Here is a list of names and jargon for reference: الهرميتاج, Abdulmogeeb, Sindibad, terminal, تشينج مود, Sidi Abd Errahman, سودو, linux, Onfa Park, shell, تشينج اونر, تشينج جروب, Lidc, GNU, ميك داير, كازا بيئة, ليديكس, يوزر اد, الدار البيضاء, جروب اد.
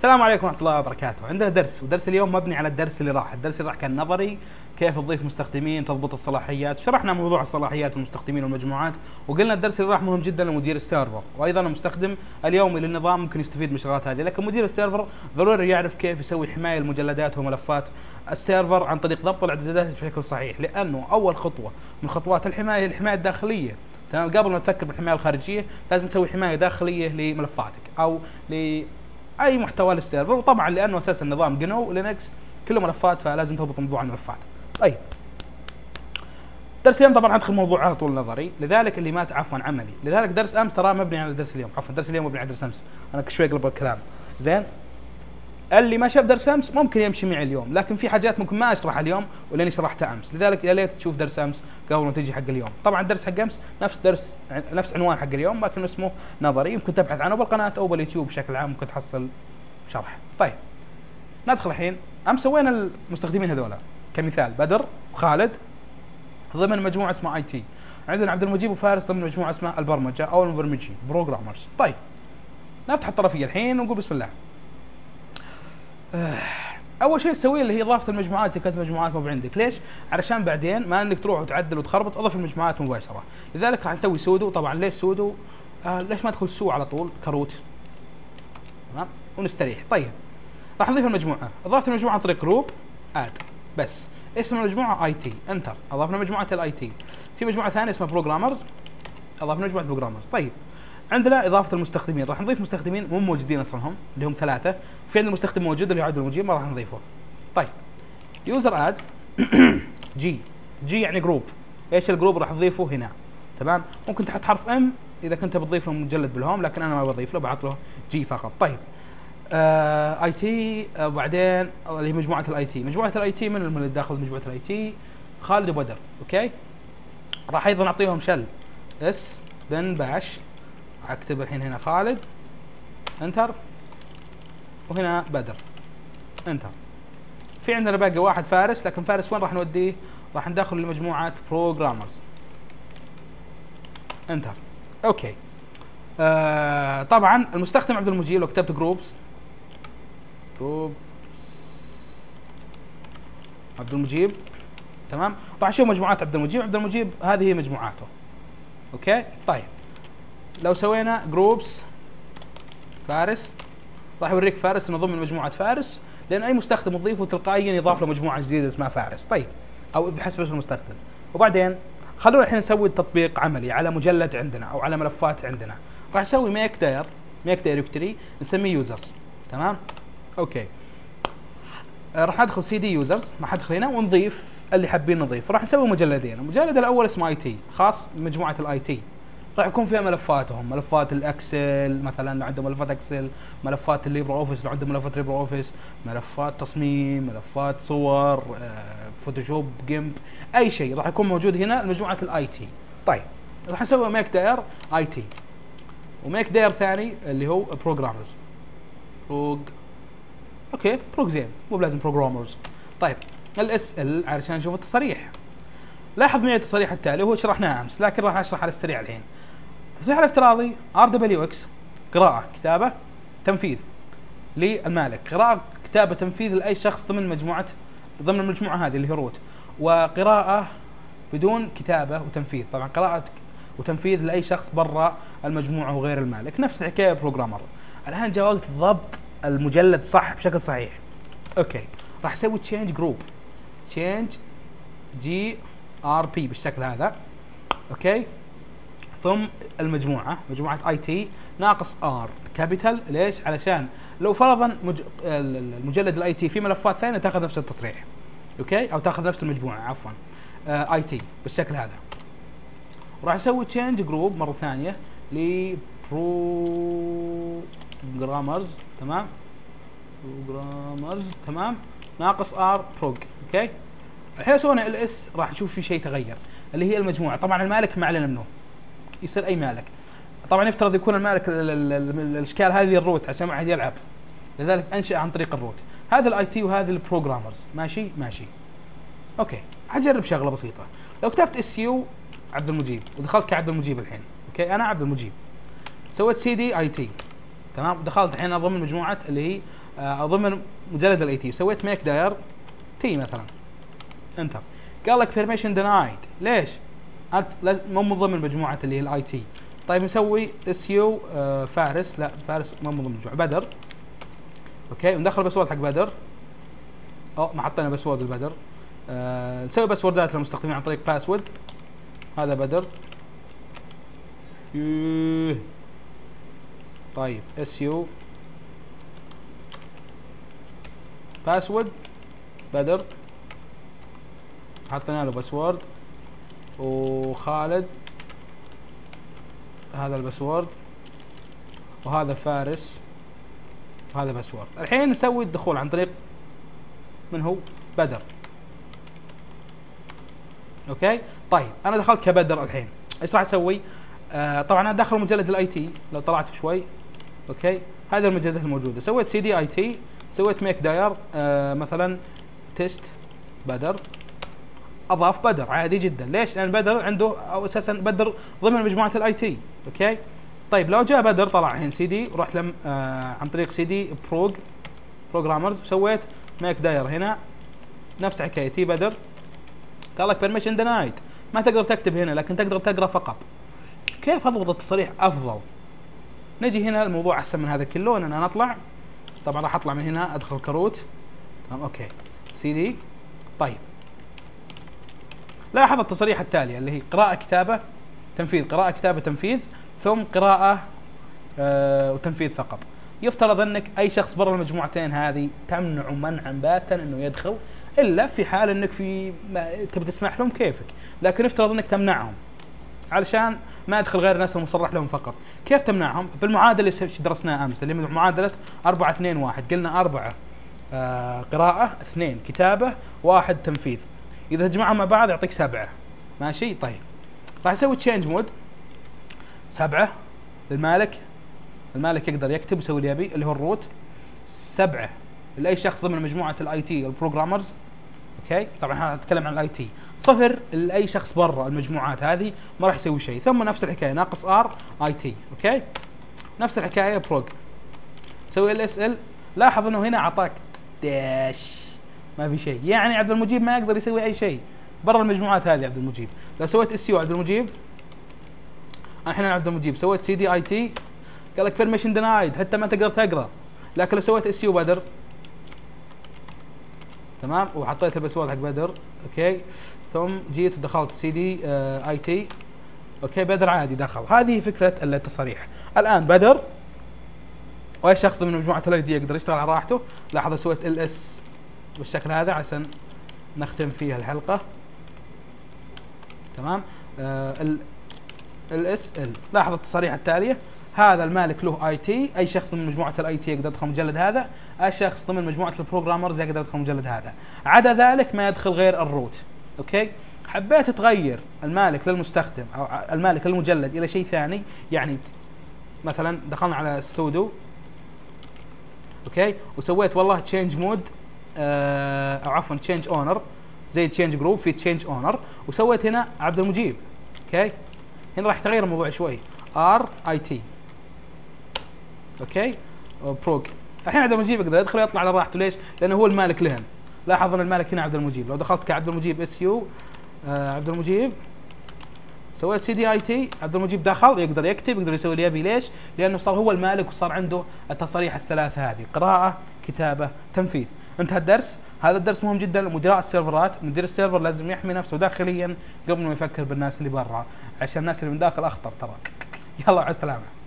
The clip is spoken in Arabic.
السلام عليكم ورحمة الله وبركاته. عندنا درس، ودرس اليوم مبني على الدرس اللي راح. الدرس اللي راح كان نظري، كيف تضيف مستخدمين، تضبط الصلاحيات، شرحنا موضوع الصلاحيات والمستخدمين والمجموعات، وقلنا الدرس اللي راح مهم جدا لمدير السيرفر، وايضا المستخدم اليومي للنظام ممكن يستفيد من الشغلات هذه، لكن مدير السيرفر ضروري يعرف كيف يسوي حماية لمجلدات وملفات السيرفر عن طريق ضبط الاعدادات بشكل صحيح، لانه اول خطوة من خطوات الحماية هي الحماية الداخلية. تمام، قبل ما تفكر بالحماية الخارجية لازم تسوي حماية داخلية لملفاتك او ل اي محتوى للسيرفر، وطبعا لانه اساس النظام جنو لينكس كله ملفات، فلازم تضبط موضوع الملفات. طيب درس اليوم طبعا ادخل موضوع على طول نظري، لذلك اللي مات عفوا عملي، لذلك درس امس ترى مبني على درس اليوم، عفوا درس اليوم مبني على درس امس، انا شوي اقلب الكلام. زين، اللي ما شاف درس امس ممكن يمشي معي اليوم، لكن في حاجات ممكن ما اشرحها اليوم ولاني شرحتها امس، لذلك يا ليت تشوف درس امس قبل ما تجي حق اليوم. طبعا درس حق امس نفس عنوان حق اليوم، لكن اسمه نظري، يمكن تبحث عنه بالقناه او باليوتيوب بشكل عام ممكن تحصل شرح. طيب ندخل الحين. امس سوينا المستخدمين هذولا كمثال، بدر وخالد ضمن مجموعه اسمها اي تي، عندنا عبد المجيب وفارس ضمن مجموعه اسمها البرمجه او المبرمجين بروجرامرز. طيب نفتح الطرفيه الحين ونقول بسم الله. اول شيء تسويه اللي هي اضافه المجموعات اللي كانت مجموعات مو عندك، ليش؟ علشان بعدين ما انك تروح وتعدل وتخربط، اضف المجموعات مباشره، لذلك راح نسوي سودو. طبعا ليش سودو؟ ليش ما ادخل سو على طول كروت؟ تمام ونستريح. طيب راح نضيف المجموعه، اضافه المجموعه عن طريق جروب اد، بس اسم المجموعه اي تي، انتر، اضفنا مجموعه الاي تي. في مجموعه ثانيه اسمها بروجرامرز، اضفنا مجموعه بروجرامرز. طيب عندنا اضافه المستخدمين، راح نضيف مستخدمين مو موجودين اصلا هم اللي هم ثلاثه، في عندنا مستخدم موجود اللي هو عبد المجيب ما راح نضيفه. طيب يوزر اد جي يعني جروب، ايش الجروب راح نضيفه هنا. تمام، ممكن تحط حرف ام اذا كنت بتضيف له مجلد بالهوم، لكن انا ما بضيف له، بعط له جي فقط. طيب اي تي، وبعدين اللي مجموعه الاي تي، مجموعه الاي تي من اللي داخل مجموعه الاي تي خالد وبدر. اوكي، راح ايضا اعطيهم شل اس بن باش، اكتب الحين هنا خالد انتر وهنا بدر انتر. في عندنا باقي واحد فارس، لكن فارس وين راح نوديه؟ راح ندخله لمجموعه بروجرامرز انتر. اوكي، طبعا المستخدم عبد المجيد لو كتبت جروبس عبد المجيب، تمام، راح اشوف مجموعات عبد المجيب. عبد المجيب هذه هي مجموعاته. اوكي طيب لو سوينا جروبس فارس راح يوريك فارس انه ضمن مجموعه فارس، لان اي مستخدم تضيفه تلقائيا يضاف له مجموعه جديده اسمها فارس. طيب او بحسب اسم المستخدم. وبعدين خلونا الحين نسوي تطبيق عملي على مجلد عندنا او على ملفات عندنا، راح نسوي ميك دايركتوري نسميه يوزرز. تمام اوكي، راح ادخل سي دي يوزرز، راح ادخل هنا ونضيف اللي حابين نضيف. راح نسوي مجلدين، المجلد الاول اسمه اي تي، خاص بمجموعه الاي تي، راح يكون فيها ملفاتهم، ملفات الاكسل مثلا لو عندهم ملفات اكسل، ملفات الليبرا اوفيس لو عندهم ملفات ليبرا اوفيس، ملفات تصميم، ملفات صور، فوتوشوب، جيمب، اي شيء راح يكون موجود هنا مجموعه الاي تي. طيب راح نسوي ميك داير اي تي وميك داير ثاني اللي هو بروجرامرز. اوكي بروج زين، مو بلازم بروجرامرز. طيب الاس ال علشان نشوف التصريح. لاحظ معي التصريح التالي وهو شرحناه امس، لكن راح اشرح على السريع الحين. التصريح الافتراضي ار دبليو اكس، قراءة كتابة تنفيذ للمالك، قراءة كتابة تنفيذ لأي شخص ضمن المجموعة هذه اللي هي روت، وقراءة بدون كتابة وتنفيذ، طبعا قراءة وتنفيذ لأي شخص برا المجموعة وغير المالك، نفس الحكاية بروجرامر. الآن جاء وقت ضبط المجلد صح بشكل صحيح. اوكي راح اسوي تشينج جروب، تشينج جي ار بي بالشكل هذا. اوكي ثم المجموعه، مجموعه اي تي ناقص ار كابيتال، ليش؟ علشان لو فرضا المجلد الاي تي في ملفات ثانيه تاخذ نفس التصريح. اوكي او تاخذ نفس المجموعه عفوا اي تي بالشكل هذا. وراح اسوي تشينج جروب مره ثانيه لبروجرامرز، تمام بروجرامرز، تمام ناقص ار بروج. اوكي الحين سوينا ال اس راح نشوف في شيء تغير اللي هي المجموعه، طبعا المالك ما علينا منه، يصير اي مالك. طبعا يفترض يكون المالك الاشكال هذه الروت عشان ما حد يلعب، لذلك انشئ عن طريق الروت. هذا الاي تي وهذا البروجرامرز، ماشي ماشي. اوكي حجرب شغله بسيطه، لو كتبت اس يو عبد المجيب ودخلت كعبد المجيب الحين، اوكي انا عبد المجيب، سويت سي دي اي تي، تمام، ودخلت الحين ضمن مجموعه اللي هي ضمن مجلد الاي تي، سويت ميك داير تي مثلا انتر، قال لك بيرميشن دينايد، ليش؟ انت مو من ضمن مجموعه اللي هي الاي تي. طيب نسوي اس يو فارس، لا فارس مو من ضمن مجموعه، بدر. اوكي وندخل باسورد حق بدر. او ما حطينا باسورد البدر. نسوي باسوردات للمستخدمين عن طريق باسورد. هذا بدر. طيب اس يو باسورد بدر، حطينا له باسورد، وخالد هذا الباسورد، وهذا فارس، وهذا باسورد. الحين نسوي الدخول عن طريق من هو بدر. اوكي طيب انا دخلت كبدر، الحين ايش راح اسوي؟ طبعا انا داخل مجلد الاي تي، لو طلعت شوي اوكي هذه المجلدات الموجوده، سويت سي دي اي تي، سويت ميك داير مثلا تيست بدر، اضاف بدر عادي جدا. ليش؟ لان بدر عنده او اساسا بدر ضمن مجموعه الاي تي. اوكي طيب لو جاء بدر طلع الحين سي دي، رحت لم عن طريق سي دي بروج بروجرامرز، سويت ميك داير هنا نفس حكايتي بدر، قال لك بيرميشن دينايد، ما تقدر تكتب هنا لكن تقدر تقرا فقط. كيف اضبط التصريح افضل؟ نجي هنا، الموضوع احسن من هذا كله ان انا اطلع، طبعا راح اطلع من هنا ادخل كروت، تمام اوكي سي دي. طيب لاحظ التصريح التالية اللي هي قراءة كتابة تنفيذ، قراءة كتابة تنفيذ، ثم قراءة وتنفيذ فقط. يفترض انك اي شخص برا المجموعتين هذه تمنع منعا باتا انه يدخل، الا في حال انك في تبي تسمح لهم كيفك، لكن يفترض انك تمنعهم علشان ما ادخل غير الناس المصرح لهم فقط. كيف تمنعهم؟ بالمعادله اللي درسناها امس، اللي من معادله 4 2 1، قلنا 4 قراءه، 2 كتابه، 1 تنفيذ، اذا تجمعهم مع بعض يعطيك 7. ماشي طيب راح اسوي تشينج مود 7 للمالك، المالك يقدر يكتب ويسوي اللي يبي، اللي هو الروت 7 لاي شخص ضمن مجموعه الاي تي البروجرامرز. اوكي طبعا احنا نتكلم عن الاي تي، 0 لاي شخص برا المجموعات هذه ما راح يسوي شيء. ثم نفس الحكايه ناقص ار اي تي. اوكي نفس الحكايه بروج، سوي ال اس ال. لاحظ انه هنا اعطاك داش ما في شيء، يعني عبد المجيب ما يقدر يسوي اي شيء برا المجموعات هذه. عبد المجيب لو سويت اس يو عبد المجيب، الحين عبد المجيب سويت سي دي اي تي، قال لك بيرميشن دينايد، حتى ما تقدر تقرا. لكن لو سويت اس يو بدر، تمام، وحطيت الباسورد حق بدر، اوكي، ثم جيت ودخلت سي دي اي تي، اوكي بدر عادي دخل. هذه فكره التصريح. الان بدر واي شخص من مجموعه الاي تي يقدر يشتغل على راحته. لاحظوا سويت ال اس بالشكل هذا عشان نختم فيها الحلقه، تمام. ال اس ال، لاحظ التصريح التاليه، هذا المالك له اي تي، اي شخص من مجموعه الاي تي يقدر يدخل مجلد هذا، اي شخص ضمن مجموعه البروجرامرز يقدر يدخل مجلد هذا، عدا ذلك ما يدخل غير الروت. اوكي حبيت تغير المالك للمستخدم او المالك للمجلد الى شيء ثاني، يعني مثلا دخلنا على سودو، اوكي، وسويت والله تشينج مود او عفوا تشينج اونر، زي تشينج جروب في تشينج اونر، وسويت هنا عبد المجيب. اوكي هنا راح يتغير الموضوع شوي، ار اي تي، اوكي بروج. الحين عبد المجيب يقدر يدخل يطلع على راحته، ليش؟ لانه هو المالك لهم. لاحظ ان المالك هنا عبد المجيب، لو دخلت كعبد المجيب اس يو عبد المجيب، سويت سي دي اي تي، عبد المجيب دخل، يقدر يكتب، يقدر يسوي اللي يبي. ليش؟ لانه صار هو المالك وصار عنده التصاريح الثلاثه هذه، قراءه، كتابه، تنفيذ. انتهى الدرس. هذا الدرس مهم جدا لمدراء السيرفرات، مدير السيرفر لازم يحمي نفسه داخليا قبل ما يفكر بالناس اللي برا، عشان الناس اللي من داخل اخطر ترى. يلا على السلامه.